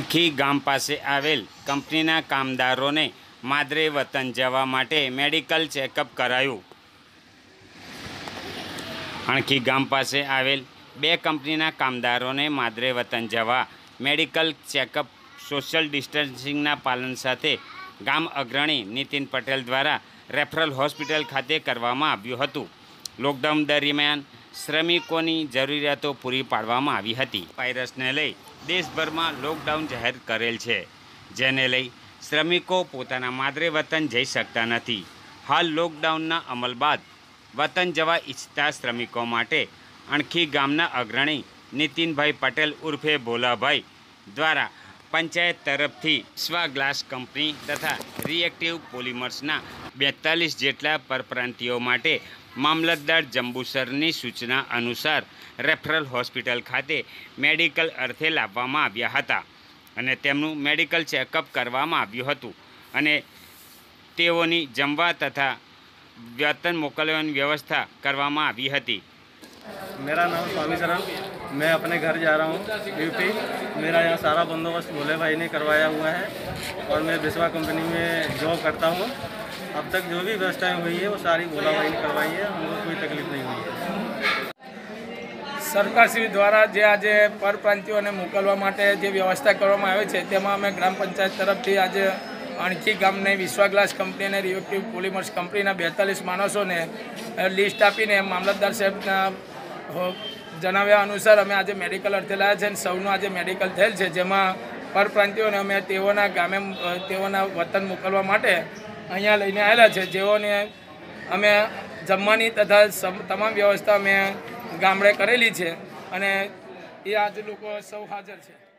अणखी गाम पासे आवेल कंपनीना कामदारोने मादरे वतन जवा माटे मेडिकल चेकअप करायु। अणखी गाम पासे आवेल बे कंपनीना कामदारोने मादरे वतन जवा मेडिकल चेकअप सोशल डिस्टन्सिंगना पालन साथे गाम अग्रणी नितिन पटेल द्वारा रेफरल हॉस्पिटल खाते करवामां आव्युं हतुं। लॉकडाउन दरमियान श्रमिकोनी जरूरियातो पूरी पाडवामां आवी हती। वायरसने लई देशभर में लॉकडाउन जाहिर करेल छे, जेने लई श्रमिको पोताना मादरे वतन जई शकता नथी। हाल लॉकडाउनना अमल बाद वतन जवा इच्छता श्रमिकों माटे अणखी गामना अग्रणी नितिनभाई पटेल उर्फे भोलाभाई द्वारा पंचायत तरफथी स्वा ग्लास कंपनी तथा रिएक्टिव पॉलिमर्सना 42 जेटला परप्रांतियों माटे मामलतदार जंबूसरनी सूचना अनुसार रेफरल हॉस्पिटल खाते मेडिकल अर्थे लाववामां आव्या हता अने तेमनुं मेडिकल चेकअप करवामां आव्युं हतुं अने तेओनी जमवा तथा वेतन मोकलवानी व्यवस्था करवामां आवी हती। मेरा नाम स्वामी शरण, मैं अपने घर जा रहा हूँ ड्यूटी। मेरा यहाँ सारा बंदोबस्त भोले भाई ने करवाया हुआ है और मैं बिस्वा कंपनी में जॉब करता हूँ। अब तक जो भी व्यवस्थाएं हुई है वो सारी भोला भाई ने करवाई है, हमको कोई तकलीफ नहीं हुई है। सरकारश्री द्वारा जे आज परप्रांतियोंने मोकलवा माटे जे व्यवस्था करवामां आवे छे तेमां अमे ग्राम पंचायत तरफथी आज अणखी गामने विश्वा ग्लास कंपनी ने रिएक्टिव पॉलिमर्स कंपनीना 42 माणसोने लिस्ट आपीने मामलतदार साहेबना जणाव्या अनुसार अमे आज मेडिकल अर्थे लाया छे। सौनुं आज मेडिकल थेल छे, जेमां परप्रांतियोने अमे तेओना गामे तेओना वतन मोकलवा माटे अहींया लईने आवेला छे, जेओने अमे जमवानी तथा तमाम व्यवस्था अमे गामडे करेली छे अने ए आज लोको सौ हाजर छे।